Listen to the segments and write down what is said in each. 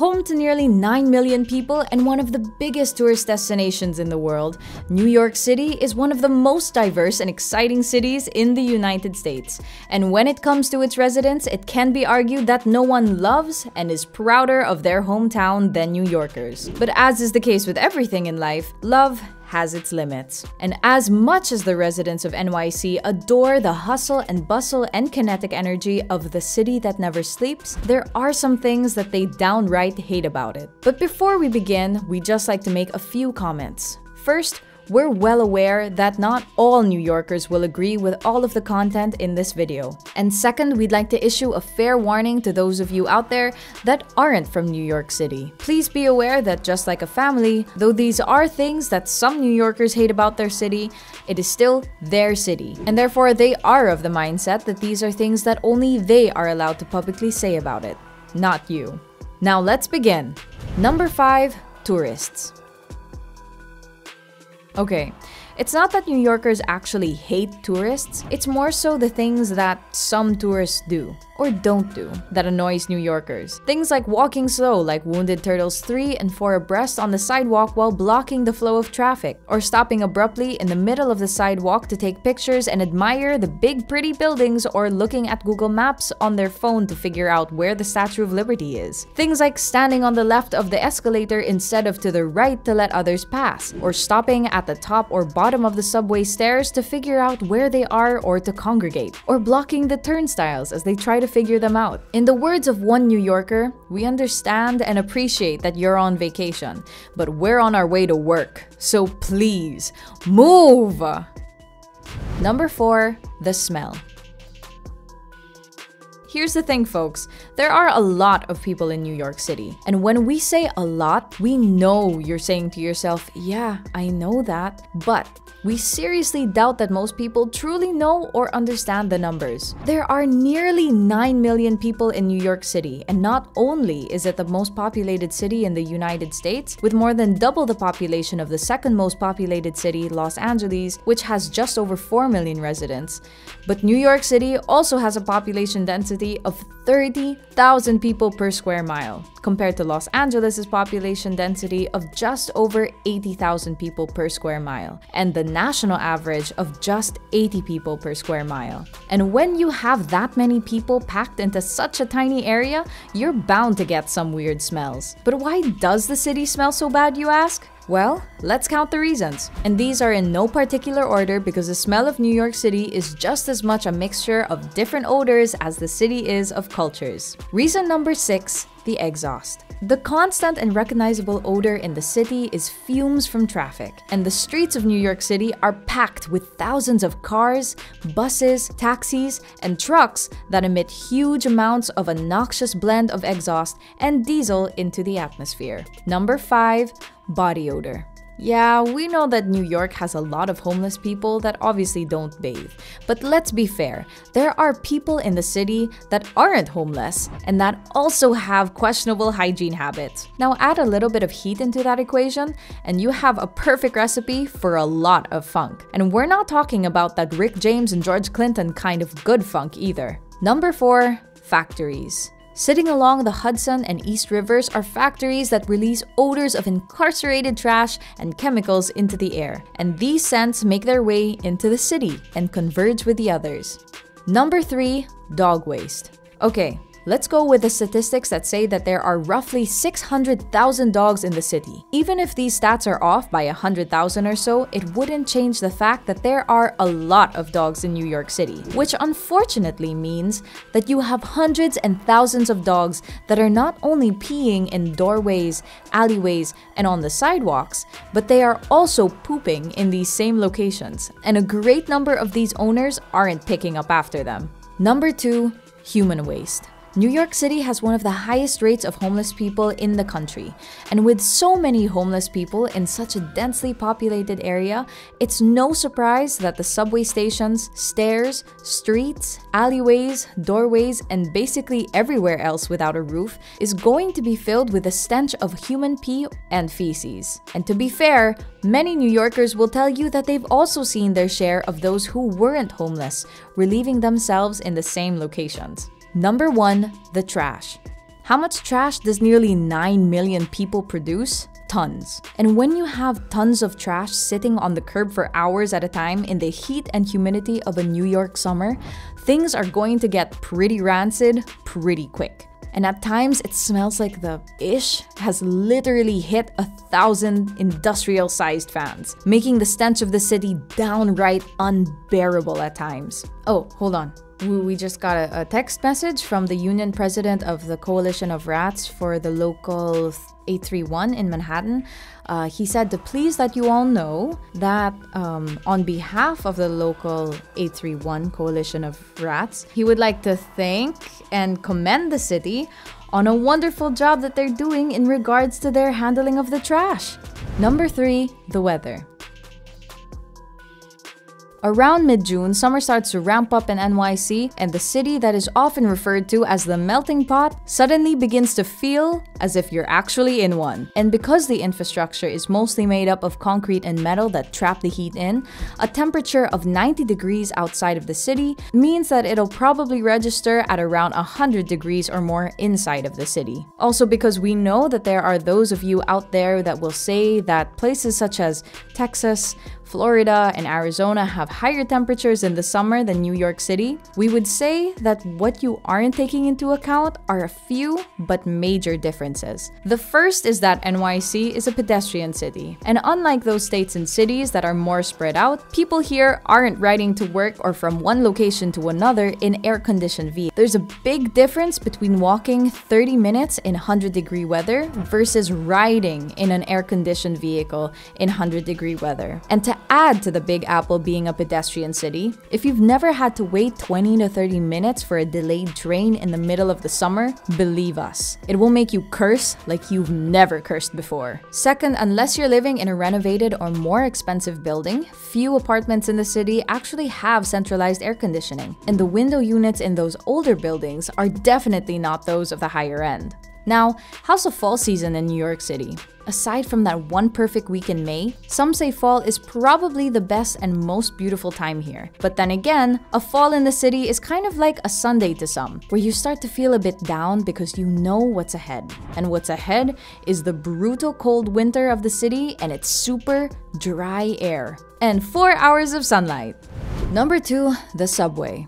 Home to nearly 9 million people and one of the biggest tourist destinations in the world, New York City is one of the most diverse and exciting cities in the United States. And when it comes to its residents, it can be argued that no one loves and is prouder of their hometown than New Yorkers. But as is the case with everything in life, love has its limits. And as much as the residents of NYC adore the hustle and bustle and kinetic energy of the city that never sleeps, there are some things that they downright hate about it. But before we begin, we'd just like to make a few comments. First, we're well aware that not all New Yorkers will agree with all of the content in this video. And second, we'd like to issue a fair warning to those of you out there that aren't from New York City. Please be aware that just like a family, though these are things that some New Yorkers hate about their city, it is still their city. And therefore, they are of the mindset that these are things that only they are allowed to publicly say about it, not you. Now let's begin. Number 5, tourists. Okay, it's not that New Yorkers actually hate tourists, it's more so the things that some tourists do, or don't do, that annoys New Yorkers. Things like walking slow, like Wounded Turtles 3 and 4 abreast on the sidewalk while blocking the flow of traffic, or stopping abruptly in the middle of the sidewalk to take pictures and admire the big pretty buildings, or looking at Google Maps on their phone to figure out where the Statue of Liberty is. Things like standing on the left of the escalator instead of to the right to let others pass, or stopping at the top or bottom of the subway stairs to figure out where they are or to congregate, or blocking the turnstiles as they try to figure them out. In the words of one New Yorker, we understand and appreciate that you're on vacation, but we're on our way to work, so please, move! Number 4, the smell. Here's the thing, folks, there are a lot of people in New York City. And when we say a lot, we know you're saying to yourself, yeah, I know that. But we seriously doubt that most people truly know or understand the numbers. There are nearly 9 million people in New York City, and not only is it the most populated city in the United States, with more than double the population of the second most populated city, Los Angeles, which has just over 4 million residents, but New York City also has a population density of 30,000 people per square mile, compared to Los Angeles' population density of just over 80,000 people per square mile, and the national average of just 80 people per square mile. And when you have that many people packed into such a tiny area, you're bound to get some weird smells. But why does the city smell so bad, you ask? Well, let's count the reasons. And these are in no particular order because the smell of New York City is just as much a mixture of different odors as the city is of cultures. Reason number 6, the exhaust. The constant and recognizable odor in the city is fumes from traffic, and the streets of New York City are packed with thousands of cars, buses, taxis, and trucks that emit huge amounts of a noxious blend of exhaust and diesel into the atmosphere. Number 5, body odor. Yeah, we know that New York has a lot of homeless people that obviously don't bathe. But let's be fair, there are people in the city that aren't homeless and that also have questionable hygiene habits. Now add a little bit of heat into that equation and you have a perfect recipe for a lot of funk. And we're not talking about that Rick James and George Clinton kind of good funk either. Number 4, factories. Sitting along the Hudson and East Rivers are factories that release odors of incarcerated trash and chemicals into the air, and these scents make their way into the city and converge with the others. Number 3, dog waste. Okay, let's go with the statistics that say that there are roughly 600,000 dogs in the city. Even if these stats are off by 100,000 or so, it wouldn't change the fact that there are a lot of dogs in New York City, which unfortunately means that you have hundreds and thousands of dogs that are not only peeing in doorways, alleyways, and on the sidewalks, but they are also pooping in these same locations, and a great number of these owners aren't picking up after them. Number 2, human waste. New York City has one of the highest rates of homeless people in the country, and with so many homeless people in such a densely populated area, it's no surprise that the subway stations, stairs, streets, alleyways, doorways, and basically everywhere else without a roof is going to be filled with the stench of human pee and feces. And to be fair, many New Yorkers will tell you that they've also seen their share of those who weren't homeless, relieving themselves in the same locations. Number 1, the trash. How much trash does nearly 9 million people produce? Tons. And when you have tons of trash sitting on the curb for hours at a time in the heat and humidity of a New York summer, things are going to get pretty rancid pretty quick. And at times it smells like the ish has literally hit 1,000 industrial-sized fans, making the stench of the city downright unbearable at times. Oh, hold on. We just got a text message from the union president of the Coalition of Rats for the local 831 in Manhattan. He said to please let you all know that on behalf of the local 831 Coalition of Rats, he would like to thank and commend the city on a wonderful job that they're doing in regards to their handling of the trash. Number 3, the weather. Around mid-June, summer starts to ramp up in NYC, and the city that is often referred to as the melting pot suddenly begins to feel as if you're actually in one. And because the infrastructure is mostly made up of concrete and metal that trap the heat in, a temperature of 90 degrees outside of the city means that it'll probably register at around 100 degrees or more inside of the city. Also, because we know that there are those of you out there that will say that places such as Texas, Florida, and Arizona have higher temperatures in the summer than New York City, we would say that what you aren't taking into account are a few but major differences. The first is that NYC is a pedestrian city, and unlike those states and cities that are more spread out, people here aren't riding to work or from one location to another in air-conditioned vehicles. There's a big difference between walking 30 minutes in 100-degree weather versus riding in an air-conditioned vehicle in 100-degree weather. And to add to the Big Apple being a pedestrian city, if you've never had to wait 20 to 30 minutes for a delayed train in the middle of the summer, believe us, it will make you curse like you've never cursed before. Second, unless you're living in a renovated or more expensive building, few apartments in the city actually have centralized air conditioning, and the window units in those older buildings are definitely not those of the higher end. Now, how's the fall season in New York City? Aside from that one perfect week in May, some say fall is probably the best and most beautiful time here. But then again, a fall in the city is kind of like a Sunday to some, where you start to feel a bit down because you know what's ahead. And what's ahead is the brutal cold winter of the city and its super dry air. And 4 hours of sunlight. Number 2, the subway.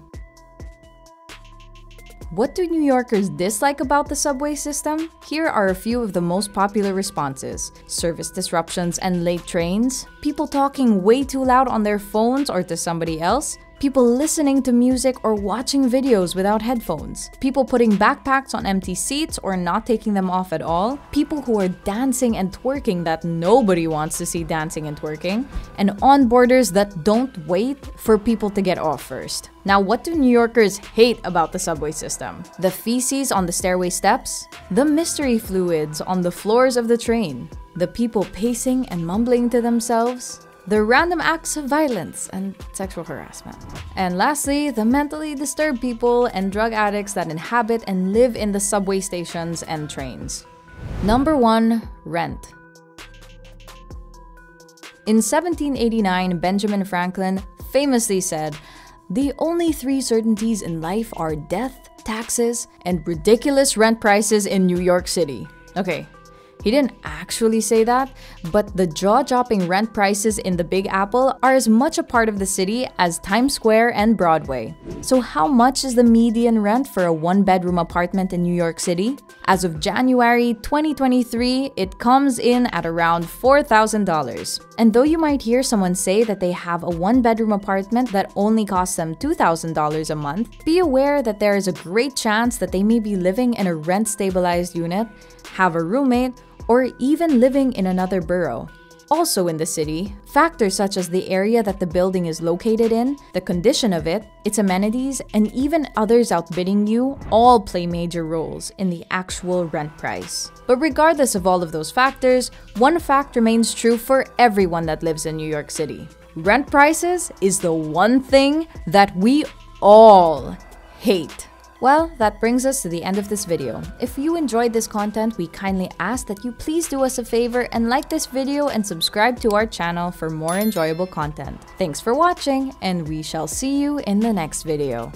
What do New Yorkers dislike about the subway system? Here are a few of the most popular responses. Service disruptions and late trains, people talking way too loud on their phones or to somebody else, people listening to music or watching videos without headphones, people putting backpacks on empty seats or not taking them off at all, people who are dancing and twerking that nobody wants to see dancing and twerking, and onboarders that don't wait for people to get off first. Now, what do New Yorkers hate about the subway system? The feces on the stairway steps, the mystery fluids on the floors of the train, the people pacing and mumbling to themselves, the random acts of violence and sexual harassment. And lastly, the mentally disturbed people and drug addicts that inhabit and live in the subway stations and trains. Number 1, rent. In 1789, Benjamin Franklin famously said, "The only 3 certainties in life are death, taxes, and ridiculous rent prices in New York City." Okay. He didn't actually say that, but the jaw-dropping rent prices in the Big Apple are as much a part of the city as Times Square and Broadway. So how much is the median rent for a 1-bedroom apartment in New York City? As of January 2023, it comes in at around $4,000. And though you might hear someone say that they have a 1-bedroom apartment that only costs them $2,000 a month, be aware that there is a great chance that they may be living in a rent-stabilized unit, have a roommate, or even living in another borough. Also in the city, factors such as the area that the building is located in, the condition of it, its amenities, and even others outbidding you all play major roles in the actual rent price. But regardless of all of those factors, one fact remains true for everyone that lives in New York City. Rent prices is the one thing that we all hate. Well, that brings us to the end of this video. If you enjoyed this content, we kindly ask that you please do us a favor and like this video and subscribe to our channel for more enjoyable content. Thanks for watching, and we shall see you in the next video.